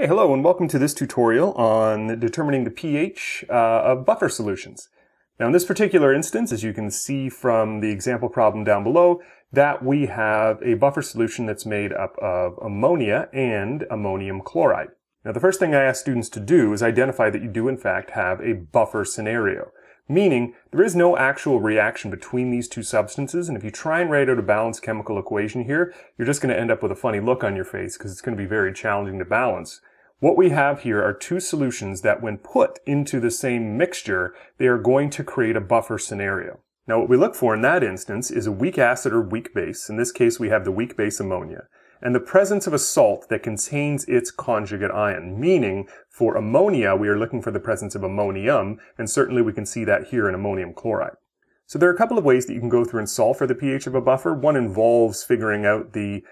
Hey, hello, and welcome to this tutorial on determining the pH of buffer solutions. Now, in this particular instance, as you can see from the example problem down below, that we have a buffer solution that's made up of ammonia and ammonium chloride. Now, the first thing I ask students to do is identify that you do, in fact, have a buffer scenario, meaning there is no actual reaction between these two substances, and if you try and write out a balanced chemical equation here, you're just going to end up with a funny look on your face because it's going to be very challenging to balance. What we have here are two solutions that when put into the same mixture, they are going to create a buffer scenario. Now what we look for in that instance is a weak acid or weak base. In this case we have the weak base ammonia. And the presence of a salt that contains its conjugate ion, meaning for ammonia we are looking for the presence of ammonium, and certainly we can see that here in ammonium chloride. So there are a couple of ways that you can go through and solve for the pH of a buffer. One involves figuring out the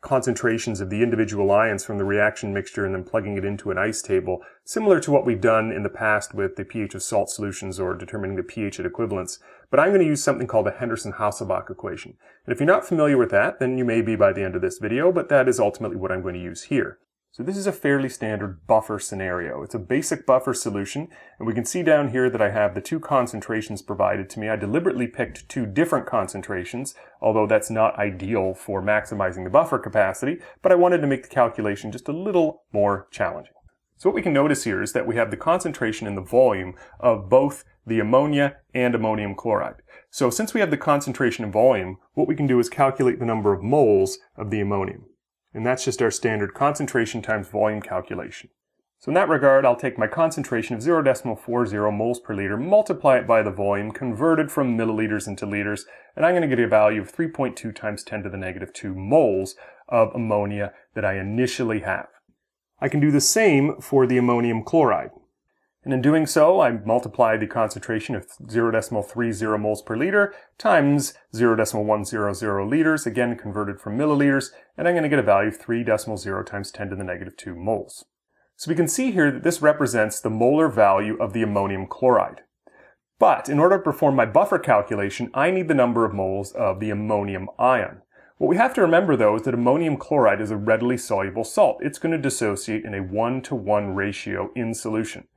concentrations of the individual ions from the reaction mixture and then plugging it into an ice table, similar to what we've done in the past with the pH of salt solutions or determining the pH at equivalence. But I'm going to use something called the Henderson-Hasselbalch equation. And if you're not familiar with that, then you may be by the end of this video, but that is ultimately what I'm going to use here. So this is a fairly standard buffer scenario. It's a basic buffer solution, and we can see down here that I have the two concentrations provided to me. I deliberately picked two different concentrations, although that's not ideal for maximizing the buffer capacity, but I wanted to make the calculation just a little more challenging. So what we can notice here is that we have the concentration and the volume of both the ammonia and ammonium chloride. So since we have the concentration and volume, what we can do is calculate the number of moles of the ammonium. And that's just our standard concentration times volume calculation. So in that regard, I'll take my concentration of 0.40 moles per liter, multiply it by the volume, convert it from milliliters into liters, and I'm going to get a value of 3.2 times 10 to the negative 2 moles of ammonia that I initially have. I can do the same for the ammonium chloride. And in doing so, I multiply the concentration of 0.30 moles per liter times 0.100 liters, again converted from milliliters, and I'm going to get a value of 3.0 times 10 to the negative 2 moles. So we can see here that this represents the molar value of the ammonium chloride. But in order to perform my buffer calculation, I need the number of moles of the ammonium ion. What we have to remember, though, is that ammonium chloride is a readily soluble salt. It's going to dissociate in a 1-to-1 ratio in solution.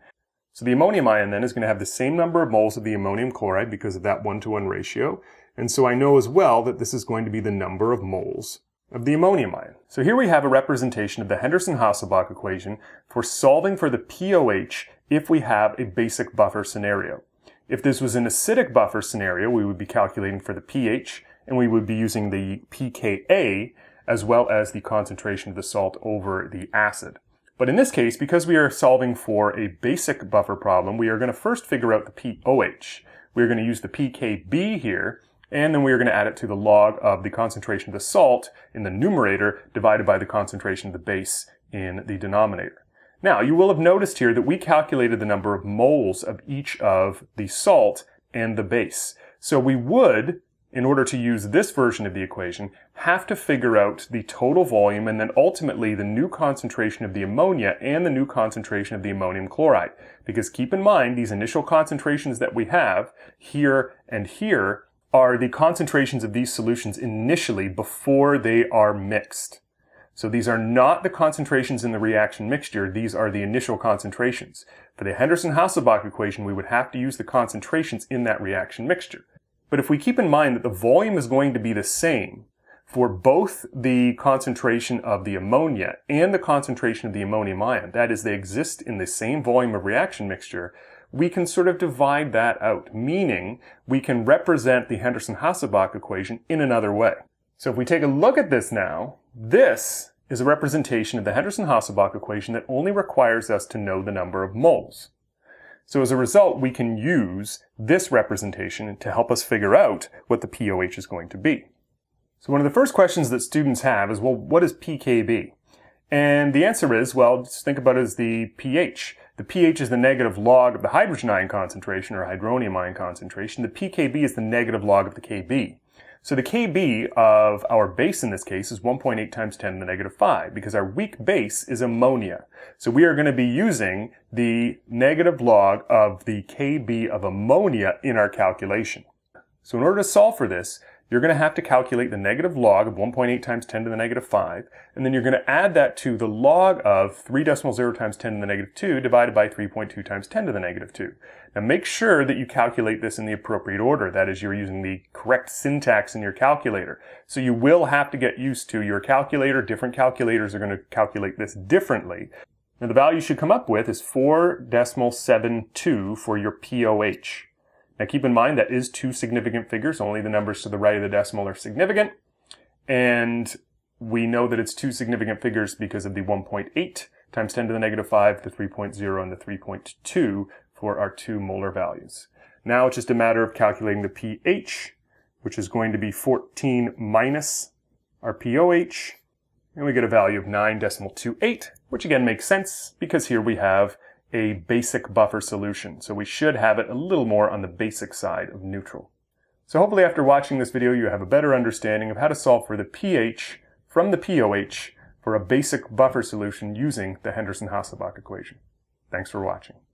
So the ammonium ion then is going to have the same number of moles of the ammonium chloride because of that 1-to-1 ratio. And so I know as well that this is going to be the number of moles of the ammonium ion. So here we have a representation of the Henderson-Hasselbalch equation for solving for the pOH if we have a basic buffer scenario. If this was an acidic buffer scenario, we would be calculating for the pH, and we would be using the pKa as well as the concentration of the salt over the acid. But in this case, because we are solving for a basic buffer problem, we are going to first figure out the pOH. We're going to use the pKb here, and then we're going to add it to the log of the concentration of the salt in the numerator divided by the concentration of the base in the denominator. Now, you will have noticed here that we calculated the number of moles of each of the salt and the base. So we would, in order to use this version of the equation, have to figure out the total volume and then ultimately the new concentration of the ammonia and the new concentration of the ammonium chloride. Because keep in mind, these initial concentrations that we have here and here are the concentrations of these solutions initially before they are mixed. So these are not the concentrations in the reaction mixture, these are the initial concentrations. For the Henderson-Hasselbalch equation, we would have to use the concentrations in that reaction mixture. But if we keep in mind that the volume is going to be the same for both the concentration of the ammonia and the concentration of the ammonium ion, that is, they exist in the same volume of reaction mixture, we can sort of divide that out, meaning we can represent the Henderson-Hasselbalch equation in another way. So if we take a look at this now, this is a representation of the Henderson-Hasselbalch equation that only requires us to know the number of moles. So as a result, we can use this representation to help us figure out what the pOH is going to be. So one of the first questions that students have is, well, what is pKb? And the answer is, well, just think about it as the pH. The pH is the negative log of the hydrogen ion concentration or hydronium ion concentration. The pKb is the negative log of the Kb. So the Kb of our base in this case is 1.8 times 10 to the negative 5 because our weak base is ammonia. So we are going to be using the negative log of the Kb of ammonia in our calculation. So in order to solve for this, you're going to have to calculate the negative log of 1.8 times 10 to the negative 5, and then you're going to add that to the log of 3.0 times 10 to the negative 2 divided by 3.2 times 10 to the negative 2. Now make sure that you calculate this in the appropriate order, that is, you're using the correct syntax in your calculator. So you will have to get used to your calculator. Different calculators are going to calculate this differently. Now the value you should come up with is 4.72 for your POH. Now keep in mind that is two significant figures, only the numbers to the right of the decimal are significant, and we know that it's two significant figures because of the 1.8 times 10 to the negative 5, the 3.0, and the 3.2 for our two molar values. Now it's just a matter of calculating the pH, which is going to be 14 minus our POH, and we get a value of 9.28, which again makes sense because here we have a basic buffer solution, so we should have it a little more on the basic side of neutral. So hopefully after watching this video you have a better understanding of how to solve for the pH from the POH for a basic buffer solution using the Henderson-Hasselbalch equation. Thanks for watching.